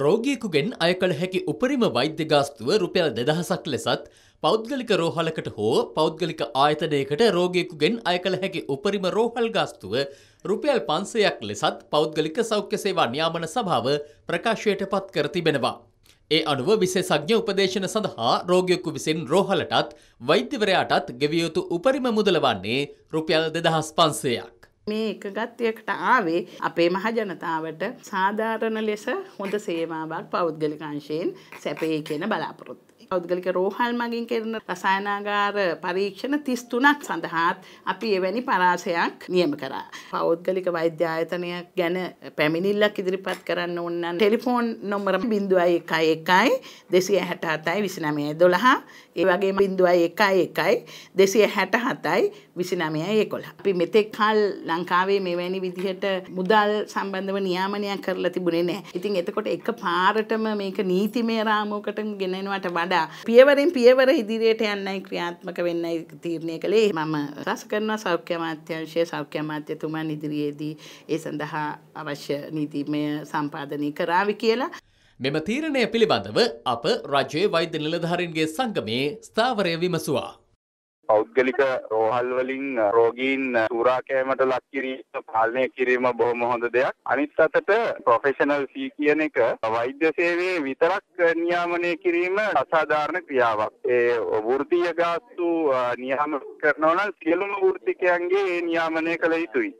ರೋಗಿಯಕುಗೆನ್ ಅಯಕಳ ಹೆಕಿ ಉಪರಿಮ ವೈದ್ಯ ಗಾಸ್ತುವ රුපියල් 2000ක් ලෙසත් පෞද්ගලික රෝහලකට හෝ පෞද්ගලික ආයතනයකට ರೋಗಿಯಕುಗೆන් අයකල හැකි උපරිම රෝහල් ගාස්තුව රුපියල් 500ක් ලෙසත් පෞද්ගලික සෞඛ්‍ය සේවා නියාමන සභාව ප්‍රකාශයට පත් කර තිබෙනවා. ඒ අනුව විශේෂඥ උපදේශන සඳහා ರೋಗಿයකු විසින් රෝහලටත් වෛද්‍යවරයාටත් ගෙවිය යුතු උපරිම මුදල වන්නේ රුපියල් 2500ක්. මේ එකගත්යකට ආවේ අපේ මහ ජනතාවට සාධාරණ ලෙස හොඳ සේවාවක් පෞද්ගලික අංශයෙන් සැපේ කියන බලාපොරොත්තුවයි. පෞද්ගලික රෝහල් මගින් කරන රසායනාගාර පරීක්ෂණ 33ක් සඳහාත් අපි එවැනි පරාසයක් නියම කරා. පෞද්ගලික වෛද්‍ය ආයතනය ගැන පැමිණිල්ලක් ඉදිරිපත් කරන්න ඕන නම් ටෙලිෆෝන් නම්බර 011 267යි 2912 ඒ වගේම 011 267යි 2911. අපි මෙතෙක් කල් ලංකාවේ මෙවැනි විදිහට මුදල් සම්බන්ධව නියාමනයක් කරලා තිබුණේ නැහැ. ඉතින් එතකොට එක පාරටම මේක නීතිමය රාමුවකට ගෙනෙනවට වඩා පියවරෙන් පියවර ඉදිරියට යන්නයි ක්‍රියාත්මක වෙන්නයි තීරණය කළේ. මම රස කරනවා සෞඛ්‍ය අමාත්‍යාංශයේ සෞඛ්‍ය අමාත්‍යතුමන් ඉදිරියේදී ඒ සඳහා අවශ්‍ය නීතිමය සම්පාදනය කරાવી කියලා. මෙම තීරණය පිළිබඳව අප රජයේ වෛද්‍ය නිලධාරීන්ගේ සංගමයේ ස්ථාවරය විමසුවා. පෞද්ගලික රෝහල් වලින් රෝගීන් සූරා කෑමට ලක් කිරීම පාලනය කිරීම බොහොම හොඳ දෙයක්. අනිත් අතට ප්‍රොෆෙෂනල් ෆී කියන එක වෛද්‍ය සේවයේ විතරක් නියාමනය කිරීම අසාධාරණ ක්‍රියාවක්. ඒ වෘත්තීය ගාස්තු නියාමනය කරනවා නම් සියලුම වෘත්තිකයන්ගේ නියාමනය කළ යුතුයි.